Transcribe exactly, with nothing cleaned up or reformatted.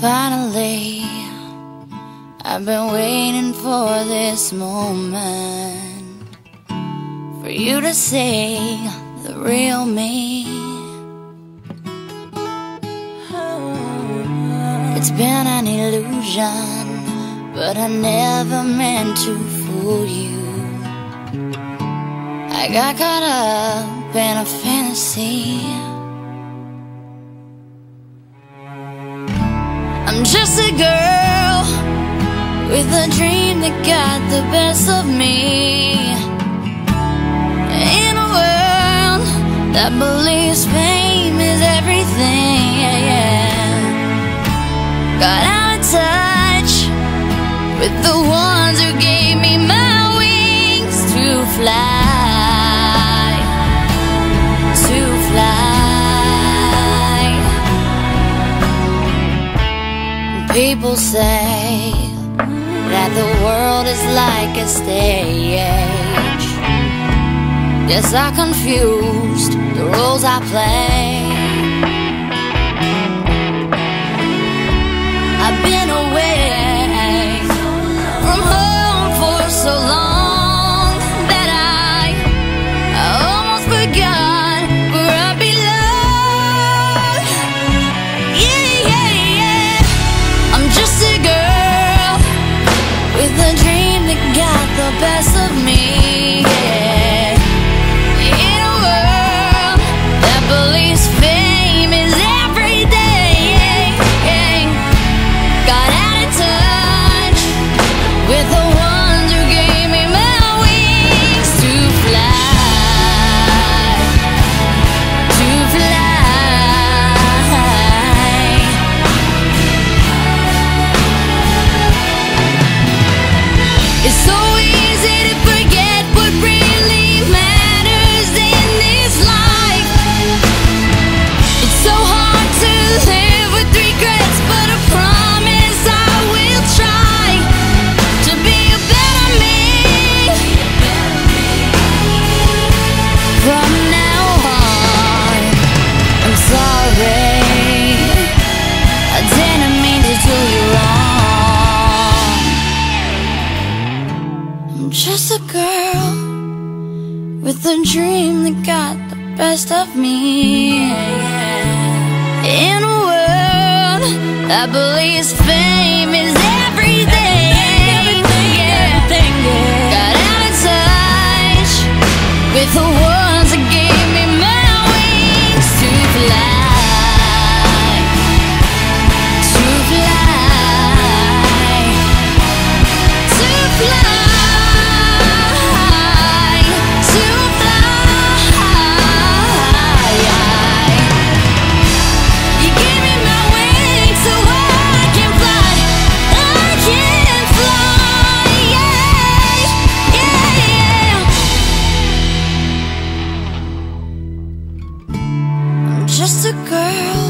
Finally, I've been waiting for this moment, for you to see the real me. It's been an illusion, but I never meant to fool you. I got caught up in a fantasy. I'm just a girl with a dream that got the best of me, in a world that believes fame is everything, yeah, yeah. Got out of touch with the ones who gave me my wings to fly, to fly. People say that the world is like a stage. Yes, I confused the roles I play. I've been away from home for so long that I, I almost forgot where I belong. Yeah, yeah, yeah. Just a girl with a dream that got the best of me, yeah. In a world that believes fame is every day, yeah. Got out of touch with the ones who gave me my wings to fly, to fly. It's so easy to forget what really matters in this life. It's so hard to live with regrets, but I promise I will try to be a better me from now on. I'm sorry, I didn't mean to do you wrong. I'm just a girl with a dream that got the best of me, in a world that believes fame is everything, everything, yeah. Everything, yeah. Got out of touch with the ones that gave me my wings to fly, to fly, to fly. Just a girl